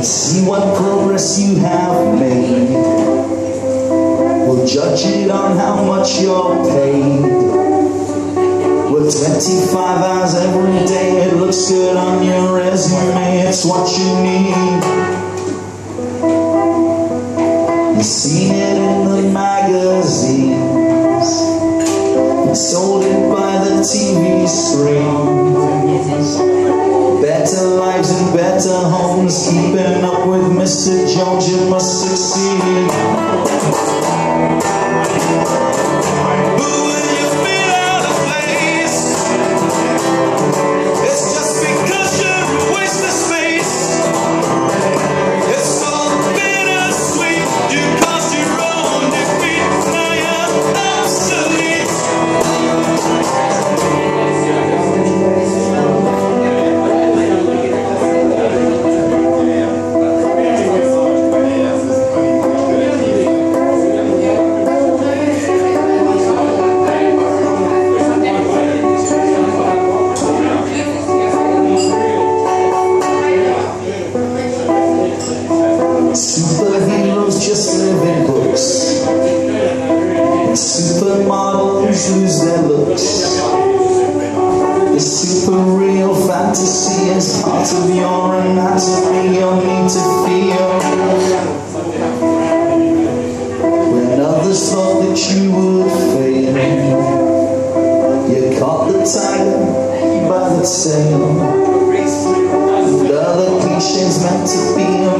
and see what progress you have made. We'll judge it on how much you're paid. With 25 hours every day, it looks good on your resume. It's what you need. You've seen it in the magazines, and sold it by the TV screen. Better lives and better homes, keeping up with Mr. Jones, you must succeed. Superheroes just live in books, and supermodels lose their looks. The superreal fantasy is part of your anatomy. You'll need to feel when others thought that you would fail. You caught the tiger by the tail. The other cliches meant to be a